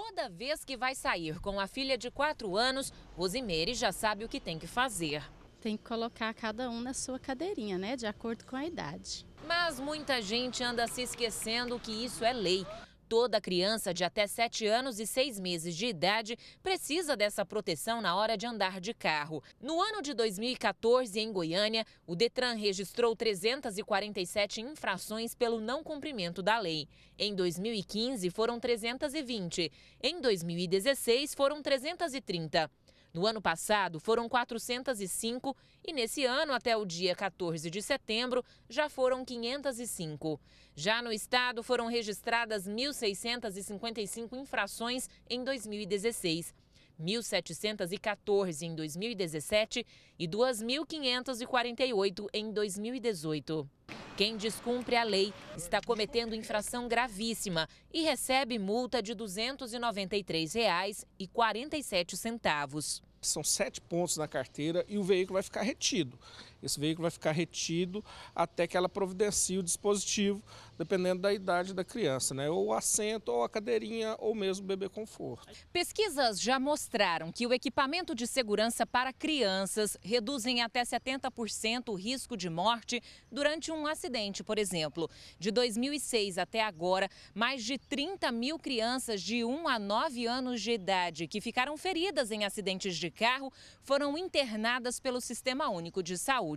Toda vez que vai sair com a filha de 4 anos, Rosimeire já sabe o que tem que fazer. Tem que colocar cada um na sua cadeirinha, né? De acordo com a idade. Mas muita gente anda se esquecendo que isso é lei. Toda criança de até 7 anos e 6 meses de idade precisa dessa proteção na hora de andar de carro. No ano de 2014, em Goiânia, o Detran registrou 347 infrações pelo não cumprimento da lei. Em 2015, foram 320. Em 2016, foram 330. No ano passado, foram 405 e nesse ano, até o dia 14 de setembro, já foram 505. Já no estado, foram registradas 1.655 infrações em 2016, 1.714 em 2017 e 2.548 em 2018. Quem descumpre a lei está cometendo infração gravíssima e recebe multa de R$ 293,47. São 7 pontos na carteira e o veículo vai ficar retido. Esse veículo vai ficar retido até que ela providencie o dispositivo, dependendo da idade da criança, né? Ou o assento, ou a cadeirinha, ou mesmo o bebê conforto. Pesquisas já mostraram que o equipamento de segurança para crianças reduzem até 70% o risco de morte durante um acidente, por exemplo. De 2006 até agora, mais de 30 mil crianças de 1 a 9 anos de idade que ficaram feridas em acidentes de carro foram internadas pelo Sistema Único de Saúde.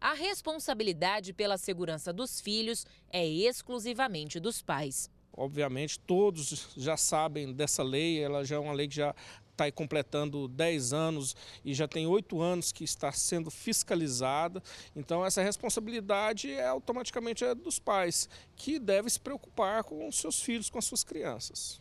A responsabilidade pela segurança dos filhos é exclusivamente dos pais. Obviamente, todos já sabem dessa lei, ela já é uma lei que já está completando 10 anos e já tem 8 anos que está sendo fiscalizada. Então, essa responsabilidade é automaticamente dos pais, que devem se preocupar com os seus filhos, com as suas crianças.